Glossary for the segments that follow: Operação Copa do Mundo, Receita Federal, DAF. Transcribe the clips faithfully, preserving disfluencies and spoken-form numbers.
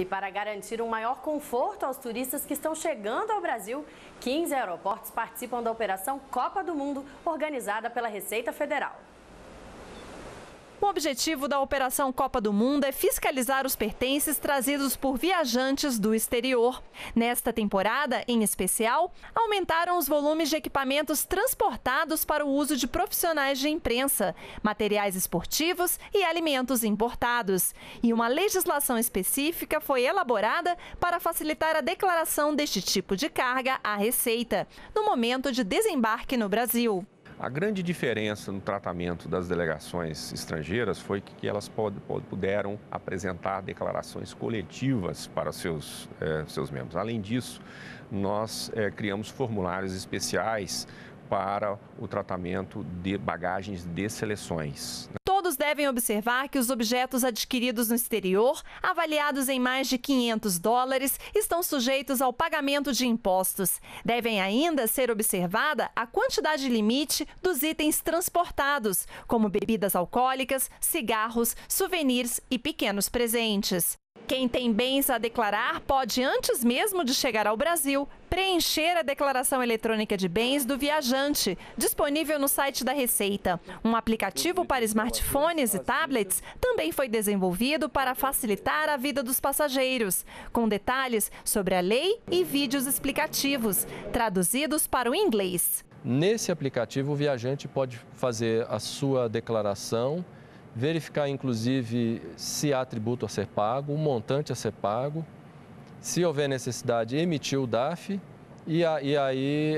E para garantir um maior conforto aos turistas que estão chegando ao Brasil, quinze aeroportos participam da Operação Copa do Mundo, organizada pela Receita Federal. O objetivo da Operação Copa do Mundo é fiscalizar os pertences trazidos por viajantes do exterior. Nesta temporada, em especial, aumentaram os volumes de equipamentos transportados para o uso de profissionais de imprensa, materiais esportivos e alimentos importados. E uma legislação específica foi elaborada para facilitar a declaração deste tipo de carga à Receita, no momento de desembarque no Brasil. A grande diferença no tratamento das delegações estrangeiras foi que elas puderam apresentar declarações coletivas para seus, eh, seus membros. Além disso, nós eh, criamos formulários especiais para o tratamento de bagagens de seleções. Todos devem observar que os objetos adquiridos no exterior, avaliados em mais de quinhentos dólares, estão sujeitos ao pagamento de impostos. Devem ainda ser observada a quantidade limite dos itens transportados, como bebidas alcoólicas, cigarros, souvenirs e pequenos presentes. Quem tem bens a declarar pode, antes mesmo de chegar ao Brasil, preencher a declaração eletrônica de bens do viajante, disponível no site da Receita. Um aplicativo para smartphones e tablets também foi desenvolvido para facilitar a vida dos passageiros, com detalhes sobre a lei e vídeos explicativos, traduzidos para o inglês. Nesse aplicativo, o viajante pode fazer a sua declaração, verificar, inclusive, se há tributo a ser pago, o montante a ser pago, se houver necessidade, emitir o D A F e aí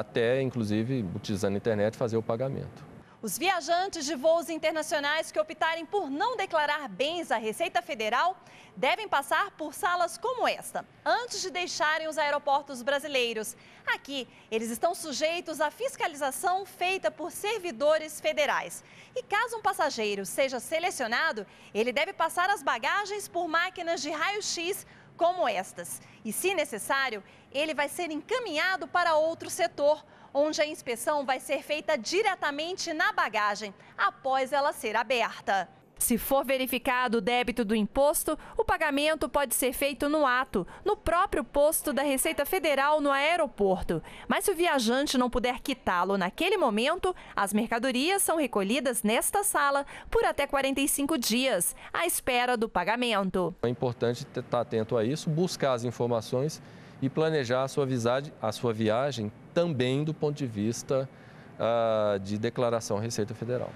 até, inclusive, utilizando a internet, fazer o pagamento. Os viajantes de voos internacionais que optarem por não declarar bens à Receita Federal devem passar por salas como esta, antes de deixarem os aeroportos brasileiros. Aqui, eles estão sujeitos à fiscalização feita por servidores federais. E caso um passageiro seja selecionado, ele deve passar as bagagens por máquinas de raio-x como estas. E, se necessário, ele vai ser encaminhado para outro setor, onde a inspeção vai ser feita diretamente na bagagem, após ela ser aberta. Se for verificado o débito do imposto, o pagamento pode ser feito no ato, no próprio posto da Receita Federal no aeroporto. Mas se o viajante não puder quitá-lo naquele momento, as mercadorias são recolhidas nesta sala por até quarenta e cinco dias, à espera do pagamento. É importante estar atento a isso, buscar as informações e planejar a sua visagem, a sua viagem também do ponto de vista uh, de declaração à Receita Federal.